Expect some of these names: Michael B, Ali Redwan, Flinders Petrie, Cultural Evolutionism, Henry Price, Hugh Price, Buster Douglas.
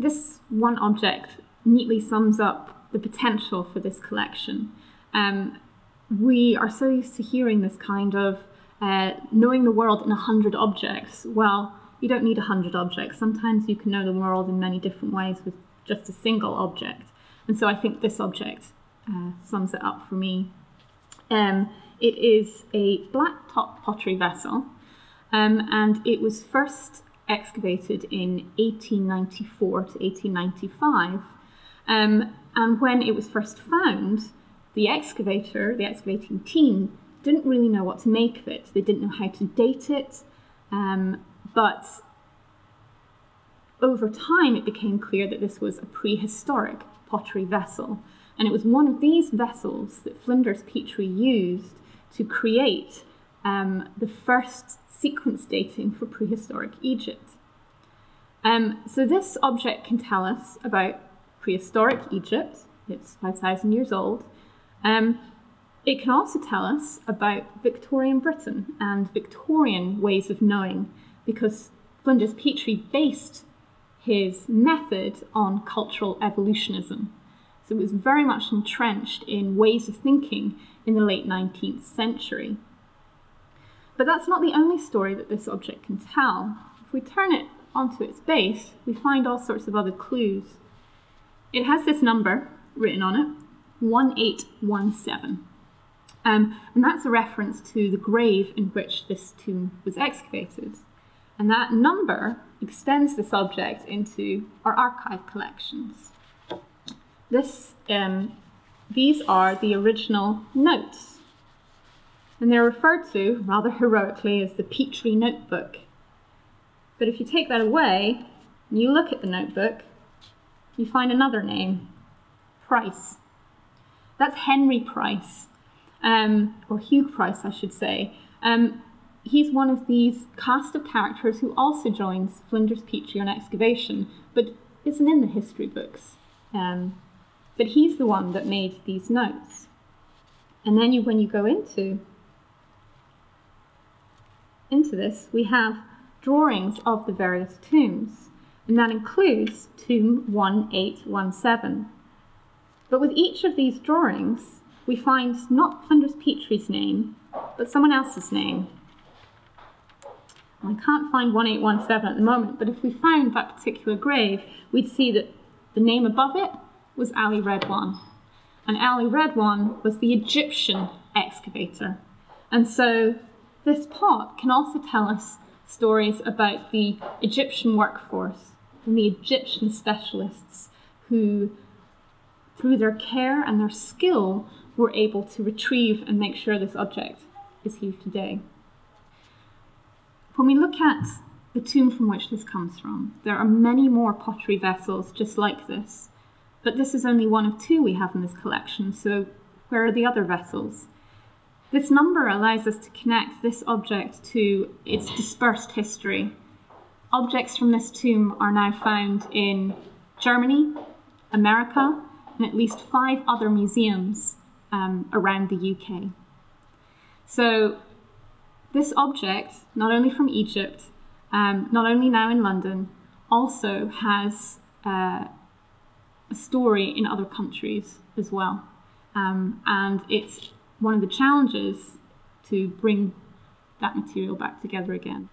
think this one object neatly sums up the potential for this collection. We are so used to hearing this kind of knowing the world in 100 objects. Well, you don't need 100 objects. Sometimes you can know the world in many different ways with just a single object. And so I think this object sums it up for me. It is a black top pottery vessel, and it was first excavated in 1894 to 1895. And when it was first found, the excavator, the excavating team, didn't really know what to make of it. They didn't know how to date it, but over time it became clear that this was a prehistoric pottery vessel. And it was one of these vessels that Flinders Petrie used to create the first sequence dating for prehistoric Egypt. So this object can tell us about prehistoric Egypt. It's 5,000 years old. It can also tell us about Victorian Britain and Victorian ways of knowing, because Flinders Petrie based his method on cultural evolutionism. So it was very much entrenched in ways of thinking in the late 19th century. But that's not the only story that this object can tell. If we turn it onto its base, we find all sorts of other clues. It has this number written on it, 1817. And that's a reference to the grave in which this tomb was excavated. And that number extends this object into our archive collections. These are the original notes, and they're referred to, rather heroically, as the Petrie Notebook. But if you take that away and you look at the notebook, you find another name, Price. That's Henry Price, or Hugh Price, I should say. He's one of these cast of characters who also joins Flinders Petrie on excavation, but isn't in the history books. But he's the one that made these notes. And then when you go into this, we have drawings of the various tombs, and that includes tomb 1817. But with each of these drawings, we find not Flinders Petrie's name, but someone else's name. And I can't find 1817 at the moment, but if we found that particular grave, we'd see that the name above it was Ali Redwan. And Ali Redwan was the Egyptian excavator. And so this pot can also tell us stories about the Egyptian workforce and the Egyptian specialists who, through their care and their skill, were able to retrieve and make sure this object is here today. When we look at the tomb from which this comes from, there are many more pottery vessels just like this, but this is only one of two we have in this collection, so where are the other vessels? This number allows us to connect this object to its dispersed history. Objects from this tomb are now found in Germany, America, and at least 5 other museums around the UK. So this object, not only from Egypt, not only now in London, also has a story in other countries as well. And it's one of the challenges to bring that material back together again.